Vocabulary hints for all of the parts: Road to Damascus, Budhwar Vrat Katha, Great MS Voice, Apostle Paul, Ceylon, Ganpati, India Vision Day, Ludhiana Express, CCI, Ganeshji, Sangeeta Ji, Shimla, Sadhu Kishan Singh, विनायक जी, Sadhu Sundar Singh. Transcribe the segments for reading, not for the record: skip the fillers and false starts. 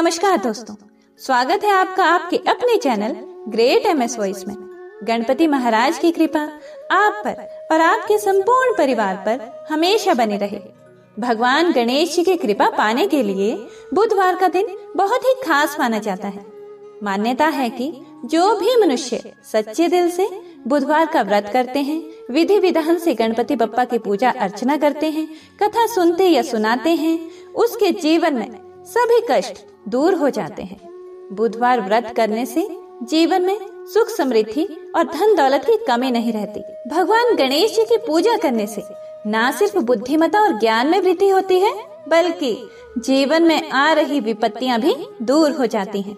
नमस्कार दोस्तों, स्वागत है आपका आपके अपने चैनल ग्रेट एमएस वॉइस में। गणपति महाराज की कृपा आप पर और आपके संपूर्ण परिवार पर हमेशा बनी रहे। भगवान गणेश जी की कृपा पाने के लिए बुधवार का दिन बहुत ही खास माना जाता है। मान्यता है कि जो भी मनुष्य सच्चे दिल से बुधवार का व्रत करते हैं, विधि विधान से गणपति बप्पा की पूजा अर्चना करते हैं, कथा सुनते या सुनाते हैं, उसके जीवन में सभी कष्ट दूर हो जाते हैं। बुधवार व्रत करने से जीवन में सुख समृद्धि और धन दौलत की कमी नहीं रहती। भगवान गणेश जी की पूजा करने से न सिर्फ बुद्धिमता और ज्ञान में वृद्धि होती है, बल्कि जीवन में आ रही विपत्तियां भी दूर हो जाती हैं।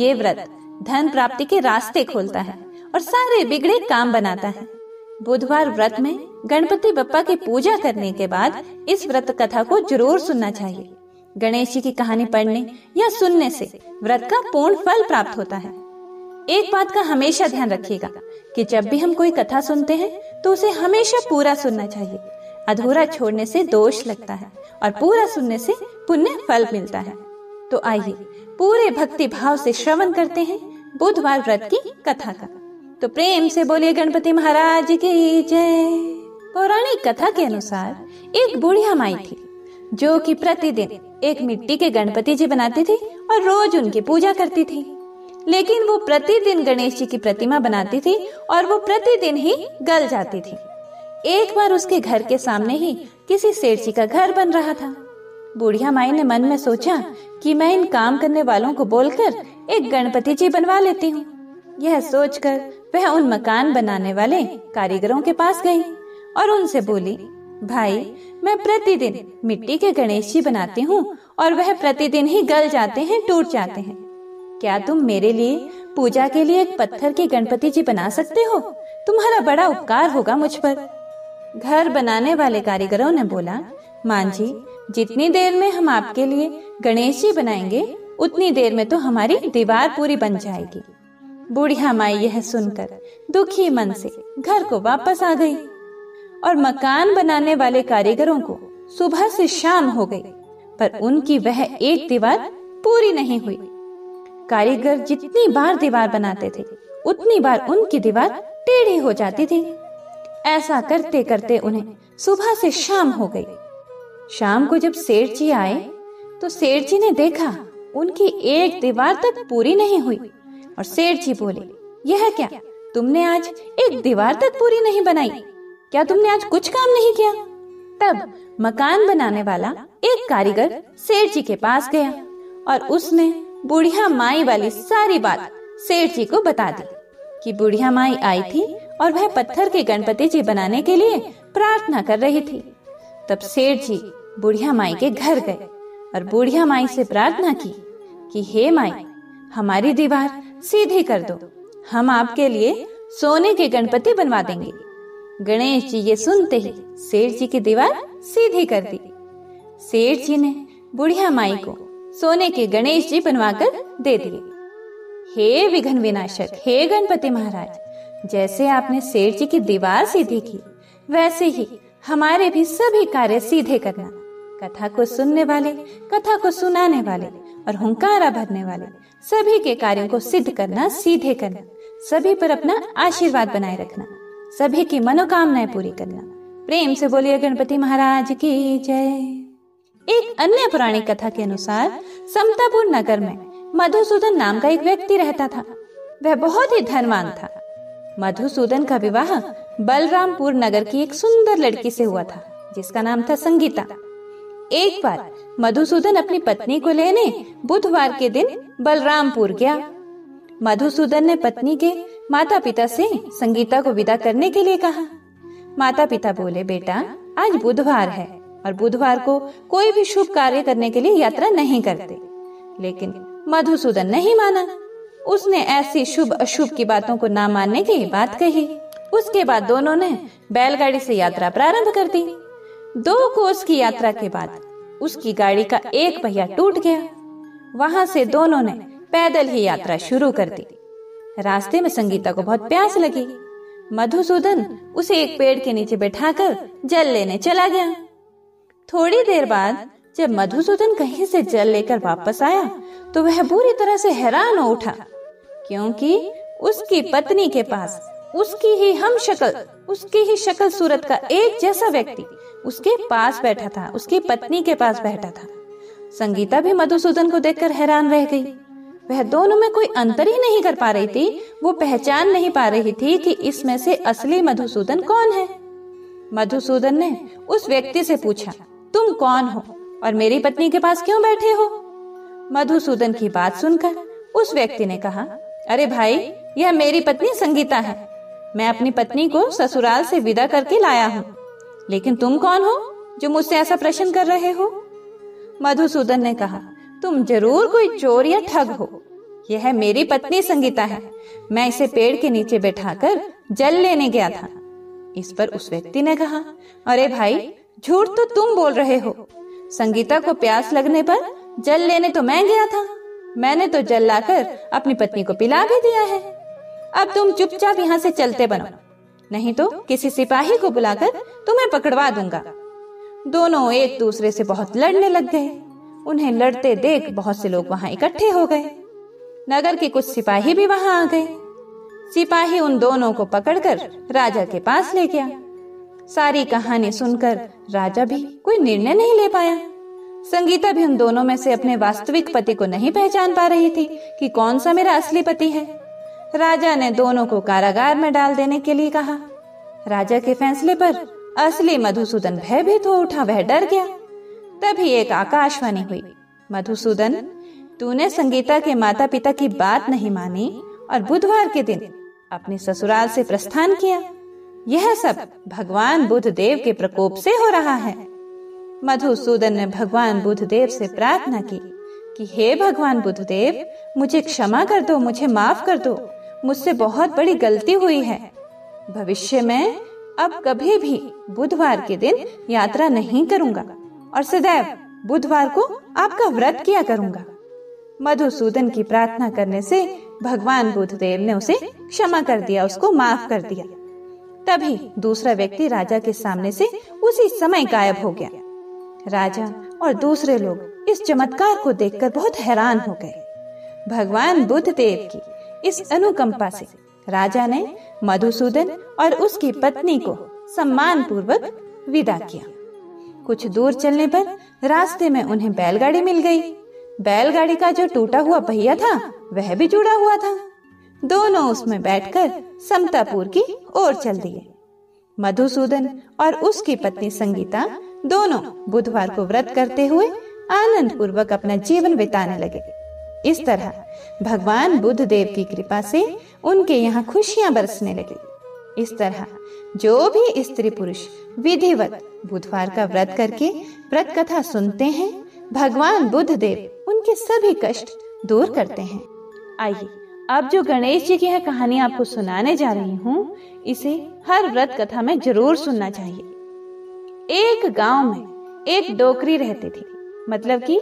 ये व्रत धन प्राप्ति के रास्ते खोलता है और सारे बिगड़े काम बनाता है। बुधवार व्रत में गणपति बप्पा की पूजा करने के बाद इस व्रत कथा को जरूर सुनना चाहिए। गणेश जी की कहानी पढ़ने या सुनने से व्रत का पूर्ण फल प्राप्त होता है। एक बात का हमेशा ध्यान रखिएगा कि जब भी हम कोई कथा सुनते हैं तो उसे हमेशा पूरा सुनना चाहिए। अधूरा छोड़ने से दोष लगता है और पूरा सुनने से पुण्य फल मिलता है। तो आइए पूरे भक्ति भाव से श्रवण करते हैं बुधवार व्रत की कथा का। तो प्रेम से बोलिए गणपति महाराज की जय। पौराणिक कथा के अनुसार एक बूढ़िया माई थी जो कि प्रतिदिन एक मिट्टी के गणपति जी बनाती थी और रोज उनकी पूजा करती थी। लेकिन वो प्रतिदिन गणेश जी की प्रतिमा बनाती थी और वो प्रतिदिन ही गल जाती थी। एक बार उसके घर के सामने ही किसी सेठ जी का घर बन रहा था। बूढ़िया माई ने मन में सोचा कि मैं इन काम करने वालों को बोलकर एक गणपति जी बनवा लेती हूँ। यह सोचकर वह उन मकान बनाने वाले कारीगरों के पास गई और उनसे बोली, भाई मैं प्रतिदिन मिट्टी के गणेश जी बनाती हूँ और वह प्रतिदिन ही गल जाते हैं, टूट जाते हैं। क्या तुम मेरे लिए पूजा के लिए एक पत्थर के गणपति जी बना सकते हो? तुम्हारा बड़ा उपकार होगा मुझ पर। घर बनाने वाले कारीगरों ने बोला, मान जी, जितनी देर में हम आपके लिए गणेश जी बनाएंगे उतनी देर में तो हमारी दीवार पूरी बन जाएगी। बूढ़िया माई यह सुनकर दुखी मन से घर को वापस आ गई और मकान बनाने वाले कारीगरों को सुबह से शाम हो गई, पर उनकी वह एक दीवार पूरी नहीं हुई। कारीगर जितनी बार दीवार बनाते थे उतनी बार उनकी दीवार टेढ़ी हो जाती थी। ऐसा करते करते उन्हें सुबह से शाम हो गई। शाम को जब सेठ जी आए तो सेठ जी ने देखा उनकी एक दीवार तक पूरी नहीं हुई और सेठ जी बोले, यह क्या, तुमने आज एक दीवार तक पूरी नहीं बनाई? क्या तुमने आज कुछ काम नहीं किया? तब मकान बनाने वाला एक कारीगर सेठ जी के पास गया और उसने बूढ़िया माई वाली सारी बात सेठ जी को बता दी कि बूढ़िया माई आई थी और वह पत्थर के गणपति जी बनाने के लिए प्रार्थना कर रही थी। तब सेठ जी बूढ़िया माई के घर गए और बूढ़िया माई से प्रार्थना की कि हे माई, हमारी दीवार सीधी कर दो, हम आपके लिए सोने के गणपति बनवा देंगे। गणेश जी ये सुनते ही सेठ जी की दीवार सीधी कर दी। सेठ जी ने बुढ़िया माई को सोने के गणेश जी बनवाकर दे दिए। हे विघ्न विनाशक, हे गणपति महाराज, जैसे आपने सेठ जी की दीवार सीधी की वैसे ही हमारे भी सभी कार्य सीधे करना। कथा को सुनने वाले, कथा को सुनाने वाले और हुंकारा भरने वाले सभी के कार्यों को सिद्ध करना, सीधे करना, सभी पर अपना आशीर्वाद बनाए रखना, सभी की मनोकामनाएं पूरी करना। प्रेम से बोलिए गणपति महाराज की जय। एक अन्य पौराणिक कथा के अनुसार समतापुर नगर में मधुसूदन नाम का एक व्यक्ति रहता था। वह बहुत ही धनवान था। मधुसूदन का विवाह बलरामपुर नगर की एक सुंदर लड़की से हुआ था जिसका नाम था संगीता। एक बार मधुसूदन अपनी पत्नी को लेने बुधवार के दिन बलरामपुर गया। मधुसूदन ने पत्नी के माता पिता से संगीता को विदा करने के लिए कहा। माता पिता बोले, बेटा आज बुधवार है और बुधवार को कोई भी शुभ कार्य करने के लिए यात्रा नहीं करते। लेकिन मधुसूदन नहीं माना। उसने ऐसी शुभ अशुभ की बातों को ना मानने की बात कही। उसके बाद दोनों ने बैलगाड़ी से यात्रा प्रारंभ कर दी। 2 कोस की यात्रा के बाद उसकी गाड़ी का एक पहिया टूट गया। वहाँ से दोनों ने पैदल ही यात्रा शुरू कर दी। रास्ते में संगीता को बहुत प्यास लगी। मधुसूदन उसे एक पेड़ के नीचे बैठाकर जल लेने चला गया। थोड़ी देर बाद जब मधुसूदन कहीं से जल लेकर वापस आया तो वह बुरी तरह से हैरान हो उठा, क्योंकि उसकी पत्नी के पास उसकी ही शक्ल सूरत का एक जैसा व्यक्ति उसके पास बैठा था, उसकी पत्नी के पास बैठा था। संगीता भी मधुसूदन को देखकर हैरान रह गई। वह दोनों में कोई अंतर ही नहीं कर पा रही थी। वो पहचान नहीं पा रही थी कि इसमें से असली मधुसूदन कौन है। मधुसूदन ने उस व्यक्ति से पूछा, तुम कौन हो और मेरी पत्नी के पास क्यों बैठे हो? मधुसूदन की बात सुनकर उस व्यक्ति ने कहा, अरे भाई, यह मेरी पत्नी संगीता है। मैं अपनी पत्नी को ससुराल से विदा करके लाया हूँ। लेकिन तुम कौन हो जो मुझसे ऐसा प्रश्न कर रहे हो? मधुसूदन ने कहा, तुम जरूर कोई चोर या ठग हो। यह मेरी पत्नी संगीता है। मैं इसे पेड़ के नीचे बैठाकर जल लेने गया था। इस पर उस व्यक्ति ने कहा, अरे भाई, झूठ तो तुम बोल रहे हो। संगीता को प्यास लगने पर जल लेने तो मैं गया था। मैंने तो जल लाकर अपनी पत्नी को पिला भी दिया है। अब तुम चुपचाप यहाँ से चलते बनो, नहीं तो किसी सिपाही को बुलाकर तुम्हें पकड़वा दूंगा। दोनों एक दूसरे से बहुत लड़ने लग गए। उन्हें लड़ते देख बहुत से लोग वहाँ इकट्ठे हो गए। नगर के कुछ सिपाही भी वहाँ आ गए। सिपाही उन दोनों को पकड़कर राजा के पास ले गया। सारी कहानी सुनकर राजा भी कोई निर्णय नहीं ले पाया। संगीता भी उन दोनों में से अपने वास्तविक पति को नहीं पहचान पा रही थी कि कौन सा मेरा असली पति है। राजा ने दोनों को कारागार में डाल देने के लिए कहा। राजा के फैसले पर असली मधुसूदन भयभीत हो उठा। वह डर गया। तभी एक आकाशवाणी हुई, मधुसूदन, तूने संगीता के माता पिता की बात नहीं मानी और बुधवार के दिन अपने ससुराल से प्रस्थान किया। यह सब भगवान बुद्ध देव के प्रकोप से हो रहा है। मधुसूदन ने भगवान बुद्धदेव से प्रार्थना की कि हे भगवान बुद्धदेव, मुझे क्षमा कर दो, मुझे माफ कर दो। मुझसे बहुत बड़ी गलती हुई है। भविष्य में अब कभी भी बुधवार के दिन यात्रा नहीं करूंगा और सदैव बुधवार को आपका व्रत किया करूंगा। मधुसूदन की प्रार्थना करने से भगवान बुद्धदेव ने उसे क्षमा कर दिया, उसको माफ कर दिया। तभी दूसरा व्यक्ति राजा के सामने से उसी समय गायब हो गया। राजा और दूसरे लोग इस चमत्कार को देखकर बहुत हैरान हो गए। भगवान बुद्धदेव की इस अनुकंपा से राजा ने मधुसूदन और उसकी पत्नी को सम्मान पूर्वक विदा किया। कुछ दूर चलने पर रास्ते में उन्हें बैलगाड़ी मिल गई। बैलगाड़ी का जो टूटा हुआ पहिया था वह भी जुड़ा हुआ था। दोनों उसमें बैठकर समतापुर की ओर चल दिए। मधुसूदन और उसकी पत्नी संगीता दोनों बुधवार को व्रत करते हुए आनंद पूर्वक अपना जीवन बिताने लगे। इस तरह भगवान बुद्ध देव की कृपा से उनके यहाँ खुशियां बरसने लगी। इस तरह जो भी स्त्री पुरुष विधिवत बुधवार का व्रत करके व्रत कथा सुनते हैं, भगवान बुद्ध देव उनके सभी कष्ट दूर करते हैं। आइए, अब जो गणेश जी की यह कहानी आपको सुनाने जा रही हूँ, इसे हर व्रत कथा में जरूर सुनना चाहिए। एक गांव में एक डोकरी रहती थी, मतलब कि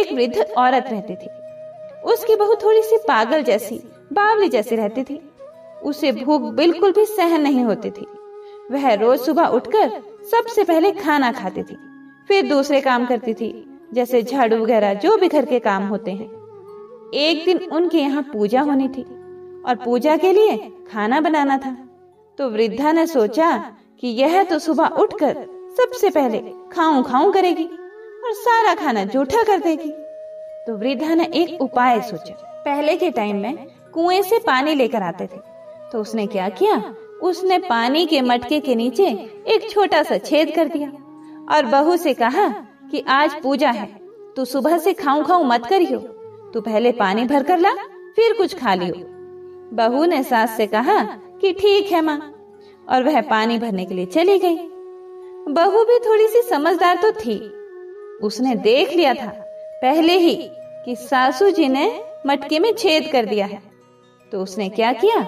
एक वृद्ध औरत रहती थी। उसकी बहू थोड़ी सी पागल जैसी, बावली जैसी रहती थी। उसे भूख बिल्कुल भी सहन नहीं होती थी। वह रोज सुबह उठकर सबसे पहले खाना खाती थी, फिर दूसरे काम करती थी, जैसे झाड़ू वगैरह, जो भी घर के काम होते हैं। एक दिन उनके यहाँ पूजा होनी थी और पूजा के लिए खाना बनाना था। तो वृद्धा ने सोचा कि यह तो सुबह उठकर सबसे पहले खाऊं खाऊं करेगी और सारा खाना जूठा कर देगी। तो वृद्धा ने एक उपाय सोचा। पहले के टाइम में कुएं से पानी लेकर आते थे, तो उसने क्या किया, उसने पानी के मटके के नीचे एक छोटा सा छेद कर दिया और बहू से कहा कि आज पूजा है, तू सुबह से खाऊं खाऊं मत करियो, तू पहले पानी भर कर ला, फिर कुछ खा लियो। बहू ने सास से कहा कि ठीक है माँ, और वह पानी भरने के लिए चली गई। बहू भी थोड़ी सी समझदार तो थी। उसने देख लिया था पहले ही कि सासू जी ने मटके में छेद कर दिया है। तो उसने क्या किया,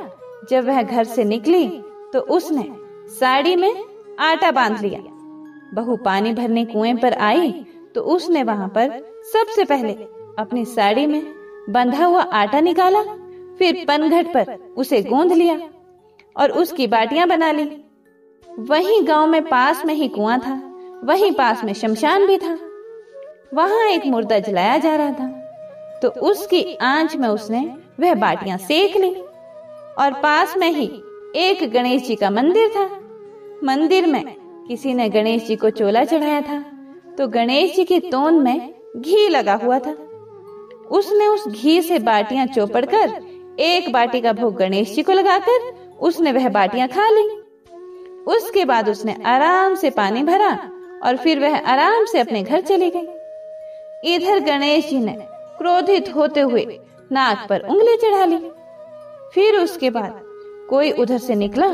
जब वह घर से निकली तो उसने साड़ी में आटा बांध लिया। बहू पानी भरने कुएं पर आई तो उसने वहां पर सबसे पहले अपनी साड़ी में बंधा हुआ आटा निकाला, फिर पनघट पर उसे गूंध लिया और उसकी बाटियां बना ली। वहीं गांव में पास में ही कुआं था, वहीं पास में शमशान भी था। वहां एक मुर्दा जलाया जा रहा था। तो उसकी आंच में उसने वह बाटियां सेक ली और पास में ही एक गणेश जी का मंदिर था। मंदिर में किसी ने गणेश जी को चोला चढ़ाया था तो गणेश जी की तोंद में घी लगा हुआ था। उसने उस घी से बाटियां चौपड़ कर एक बाटी का भोग गणेश जी को लगाकर उसने वह बाटियां खा ली। उसके बाद उसने आराम से पानी भरा और फिर वह आराम से अपने घर चली गई। इधर गणेश जी ने क्रोधित होते हुए नाक पर उंगली चढ़ा ली। फिर उसके बाद कोई उधर से निकला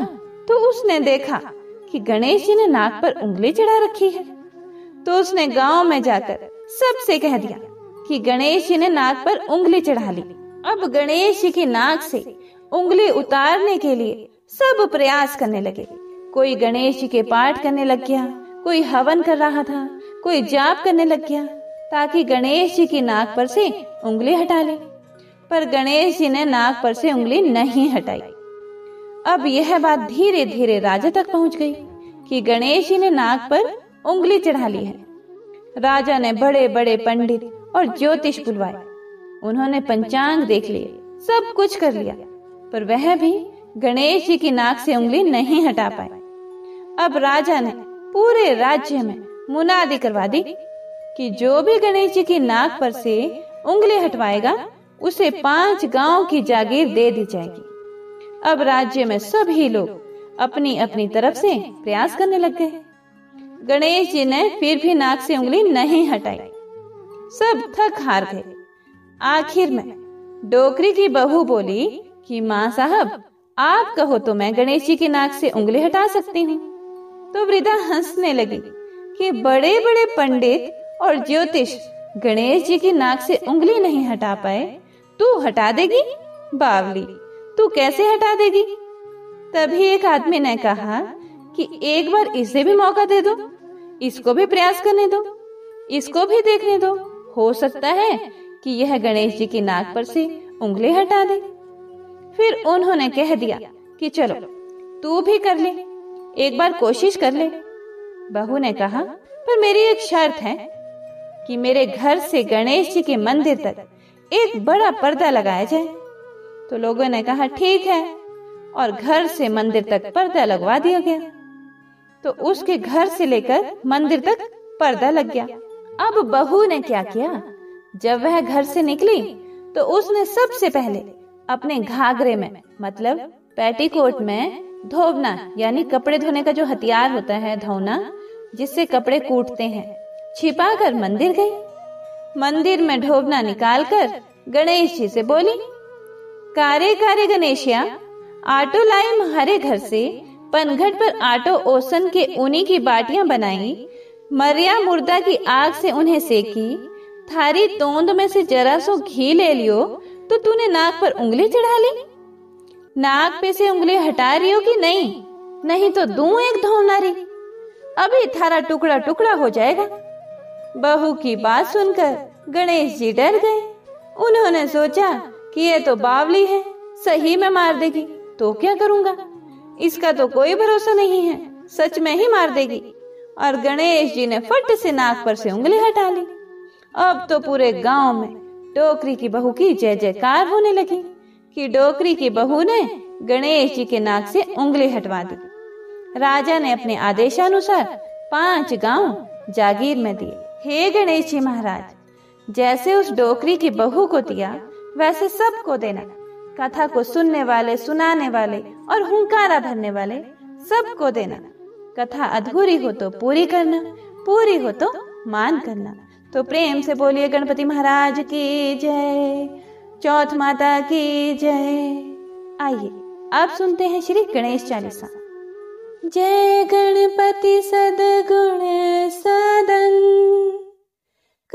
तो उसने देखा कि गणेश जी ने नाक पर उंगली चढ़ा रखी है, तो उसने गांव में जाकर सबसे कह दिया कि गणेश जी ने नाक पर उंगली चढ़ा ली। अब गणेश जी की नाक से उंगली उतारने के लिए सब प्रयास करने लगे। कोई गणेश जी के पाठ करने लग गया, कोई हवन कर रहा था, कोई जाप करने लग गया ताकि गणेश जी की नाक पर से उंगली हटा ले, पर गणेश जी ने नाक पर से उंगली नहीं हटाई। अब यह बात धीरे धीरे राजा तक पहुंच गई कि गणेश जी ने नाक पर उंगली चढ़ा ली है। राजा ने बड़े बड़े पंडित और ज्योतिष बुलवाए, उन्होंने पंचांग देख लिए, सब कुछ कर लिया, पर वह भी गणेश जी की नाक से उंगली नहीं हटा पाए। अब राजा ने पूरे राज्य में मुनादी करवा दी कि जो भी गणेश जी की नाक पर से उंगली हटवाएगा उसे 5 गांव की जागीर दे दी जाएगी। अब राज्य में सभी लोग अपनी अपनी तरफ से प्रयास करने लग गए। गणेश जी ने फिर भी नाक से उंगली नहीं हटाई। सब थक हार गए। आखिर में डोकरी की बहू बोली कि माँ साहब, आप कहो तो मैं गणेश जी की नाक से उंगली हटा सकती हूँ। तो वृद्धा हंसने लगी कि बड़े बड़े पंडित और ज्योतिष गणेश जी की नाक से उंगली नहीं हटा पाए, तू हटा देगी? बावली, तू कैसे हटा देगी? तभी एक आदमी ने कहा कि एक बार इसे भी मौका दे दो, इसको भी प्रयास करने दो, इसको भी देखने दो, हो सकता है कि यह गणेश जी की नाक पर से उंगली हटा दे। फिर उन्होंने कह दिया कि चलो तू भी कर ले, एक बार कोशिश कर ले। बहू ने कहा, पर मेरी एक शर्त है कि मेरे घर से गणेश जी के मंदिर तक एक बड़ा पर्दा लगाया जाए। तो लोगों ने कहा ठीक है, और घर से मंदिर तक पर्दा लगवा दिया गया। तो उसके घर से लेकर मंदिर तक पर्दा लग गया। अब बहू ने क्या किया, जब वह घर से निकली तो उसने सबसे पहले अपने घाघरे में, मतलब पेटीकोट में, धोवना यानी कपड़े धोने का जो हथियार होता है, धोना जिससे कपड़े कूटते हैं, छिपाकर मंदिर गई। मंदिर में ढोबना निकालकर गणेश जी से बोली, कारे कारे गणेशिया, आटो लाई मारे घर से, पनघट पर आटो ओसन के ऊनी की बाटियां बनाई, मरिया मुर्दा की आग से उन्हें सेकी, थारी तोंद में से जरा सो घी ले लियो तो तूने नाक पर उंगली चढ़ा ली। नाक पे से उंगली हटा रही हो कि नहीं? नहीं तो दूं एक धोनारी, अभी थारा टुकड़ा टुकड़ा हो जाएगा। बहू की बात सुनकर गणेश जी डर गए। उन्होंने सोचा कि ये तो बावली है, सही में मार देगी तो क्या करूँगा, इसका तो कोई भरोसा नहीं है, सच में ही मार देगी। और गणेश जी ने फट से नाक पर से उंगली हटा ली। अब तो पूरे गांव में डोकरी की बहू की जय जयकार होने लगी कि डोकरी की बहू ने गणेश जी के नाक से उंगली हटवा दी। राजा ने अपने आदेशानुसार 5 गांव जागीर में दिए। हे गणेश जी महाराज, जैसे उस डोकरी की बहू को दिया वैसे सबको देना। कथा को सुनने वाले, सुनाने वाले और हुंकारा भरने वाले सबको देना। कथा अधूरी हो तो पूरी करना, पूरी हो तो मान करना। तो प्रेम से बोलिए गणपति महाराज की जय, चौथ माता की जय। आइए आप सुनते हैं श्री गणेश चालीसा। जय गणपति सदगुण सदन,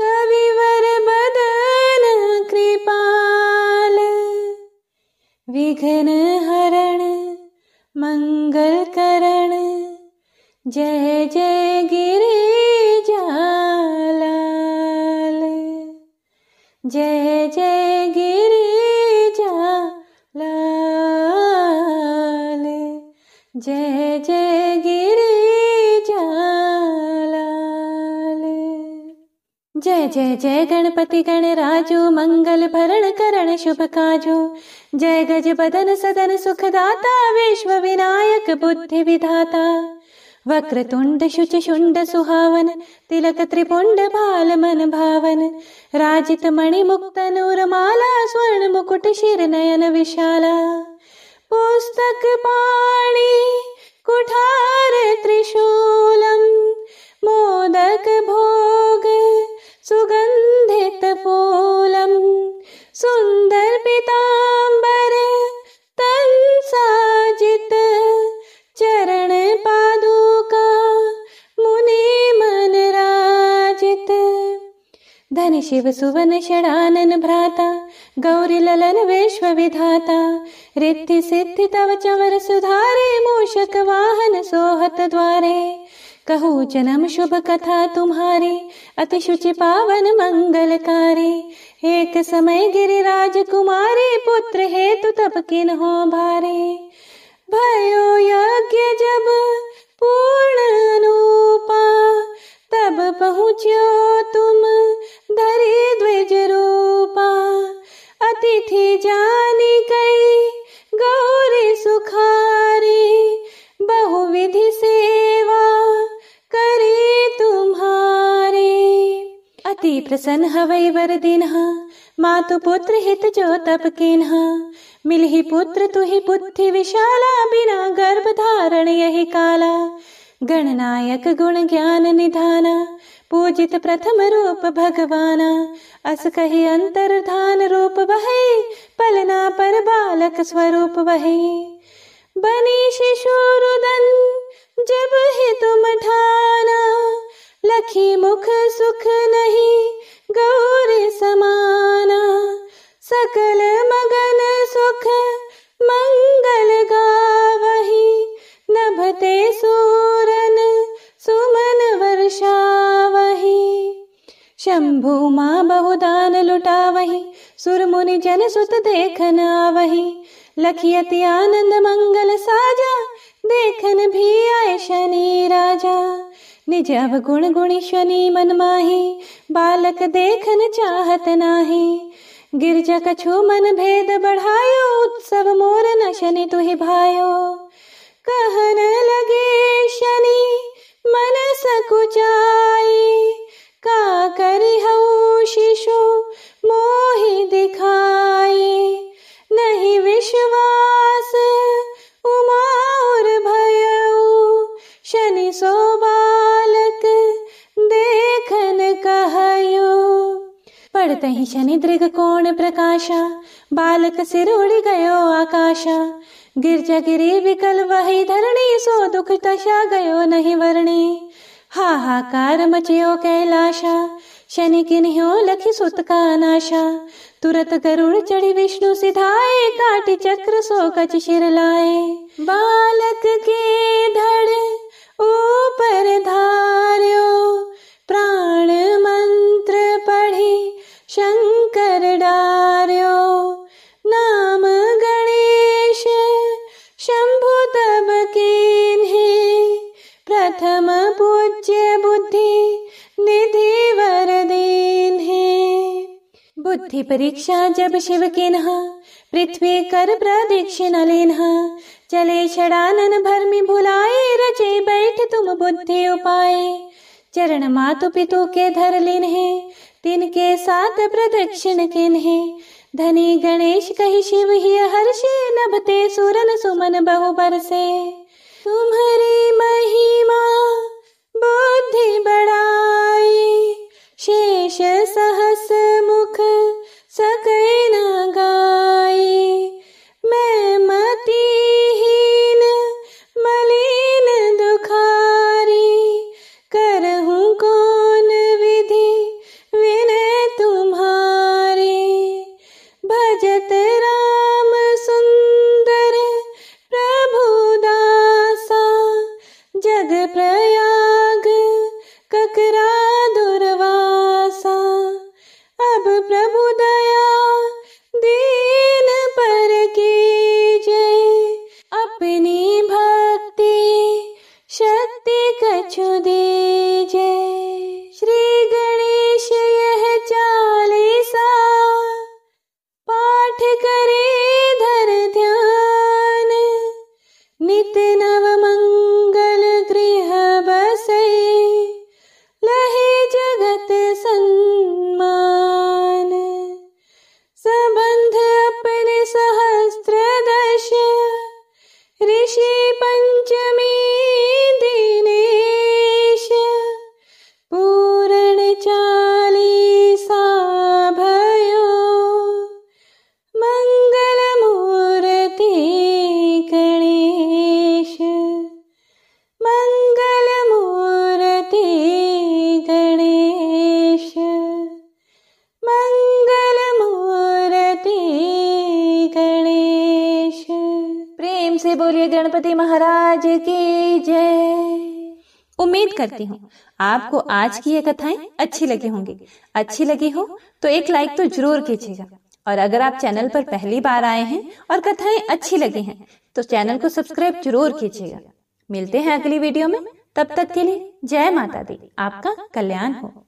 कविवर बदन कृपाल, विघ्न हरण मंगल करण, जय जय गिरिजालाल, जय जय गिरिजालाल, जय जय जय जय गणपति गणराजो मंगल भरण करण शुभ काजो। जय गज बदन सदन सुखदाता विश्व विनायक बुद्धि विधाता। वक्रतुंड शुच शुंड सुहावन तिलक त्रिपुंड भाल मन भावन। राजित मणि मुक्त नूर माला स्वर्ण मुकुट शिर नयन विशाला। पुस्तक पाणि कुठार त्रिशूलम मोदक भोग सुगंधित फूलम। सुंदर पीतांबर तन साजित चरण पादुका मुनि मन राजित। धन शिव सुवन षडानन भ्राता गौरी ललन विश्व विधाता। रिद्धि सिद्धि तव चवर सुधारे मूषक वाहन सोहत द्वारे। कहू जन्म शुभ कथा तुम्हारी अति शुचि पावन मंगलकारी। एक समय गिरिराज कुमारी पुत्र हेतु तब किन्हो भारे। भयो यज्ञ जब पूर्ण अनुपा तब पहुँचो तुम धरि द्विज रूपा। अतिथि जानी गई गौरी सुखारी बहुविधि सेवा करे तुम्हारे। अति प्रसन्न हवै वर दीन्हा मातु पुत्र हित जो तप कीन्हा। मिलहि पुत्र तुहि बुद्धि विशाला बिना गर्भ धारण यही काला। गणनायक गुण ज्ञान निधाना पूजित प्रथम रूप भगवाना। अस कहि अंतर्धान रूप वही पलना पर बालक स्वरूप वही। बनी शिशु रुदन जब ही तुम ठाना लखी मुख सुख नहीं गौरी समाना। सकल मगन सुख मंगल गावही नभते सूरन सुमन वर्षावही। शंभु माँ बहुदान लुटावही सुर मुनि जन सुत देखन आवही। लखी अति आनंद मंगल साजा देखन भी आए शनि राजा। निज अवगुण गुणी शनि मन माही बालक देखन चाहत नाही। गिरजा कछु मन भेद बढ़ायो उत्सव मोर न शनि तुहि भायो। कहन लगे शनि मन सकुचाई का करिहउ शिशु मोहि दिखाई। नहीं विश्वास उमा और भयऊ शनि सो बालक देखन कहयो। पड़तहि शनि दृग कोण प्रकाशा बालक सिर उड़ गयो आकाशा। गिरजा गिरी विकल वही धरणी सो दुख दशा गयो नहीं वरणी। हाहाकार मचियो कैलाशा शनि किन्ह्यो लखि सुत का नाशा। तुरत गरुड़ चढ़ी विष्णु सिधाए काटी चक्र सो कच शिर लाए। बालक के धड़ ऊपर धार्यो प्राण मंत्र पढ़ी शंकर डार्यो। नाम गणेश शंभु तब कीन्हे प्रथम पूज्य बुद्धि निधि वर दीन है। बुद्धि परीक्षा जब शिव किन्हा पृथ्वी कर प्रदक्षिणा लेन्हा। चले षडानन भरमी भुलाए रचे बैठ तुम बुद्धि उपाए। चरण मातु पितु के धर लिन्हे तिनके साथ प्रदक्षिण किन्हे। धनी गणेश कहि शिव ही हर्षे नभते सुरन सुमन बहु बरसे। तुम्हारी महिमा बुद्धि बढ़ाई शेष सहस मुख सकै न गाई। मैं मतिहीन मलिन दुखारी करहूँ कौन विधि विनय तुम्हारी। भजत राम सुंदर प्रभु दासा जग प्रया ककरा दुर्वासा। अब प्रभु दया पाठ करे धर ध्यान, नित नव मंगल गृह बसे, लहे जगत सन्मान। संबंध अपने सहस्त्रदश, ऋषि पंचमी दिनेश, पूर्ण चालीसा भयो, मंगल मूर्ति गणेश, मंगल मूर्ति गणेश, मंगल मूर्ति गणेश। प्रेम से बोलिए गणपति महाराज की जय। उम्मीद करती हूँ आपको आज की ये कथाएं अच्छी लगी होंगी। अच्छी लगी हो तो एक लाइक तो जरूर कीजिएगा, और अगर आप चैनल पर पहली बार आए हैं और कथाएं अच्छी लगी हैं तो चैनल को सब्सक्राइब जरूर कीजिएगा। मिलते हैं अगली वीडियो में, तब तक के लिए जय माता दी। आपका कल्याण हो।